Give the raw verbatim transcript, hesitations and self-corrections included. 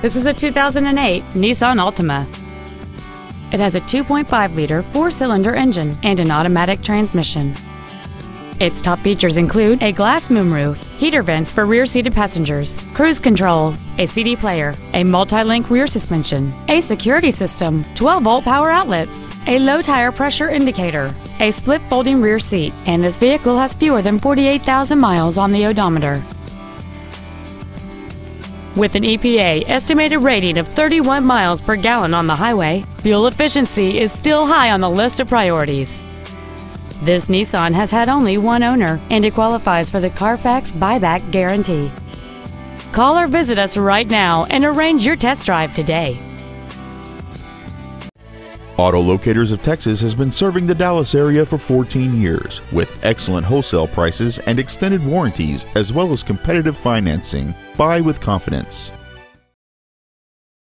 This is a two thousand eight Nissan Altima. It has a two point five liter four-cylinder engine and an automatic transmission. Its top features include a glass moonroof, heater vents for rear-seated passengers, cruise control, a C D player, a multi-link rear suspension, a security system, twelve volt power outlets, a low tire pressure indicator, a split folding rear seat, and this vehicle has fewer than forty-eight thousand miles on the odometer. With an E P A estimated rating of thirty-one miles per gallon on the highway, fuel efficiency is still high on the list of priorities. This Nissan has had only one owner, and it qualifies for the Carfax buyback guarantee. Call or visit us right now and arrange your test drive today. Auto Locators of Texas has been serving the Dallas area for fourteen years with excellent wholesale prices and extended warranties as well as competitive financing. Buy with confidence.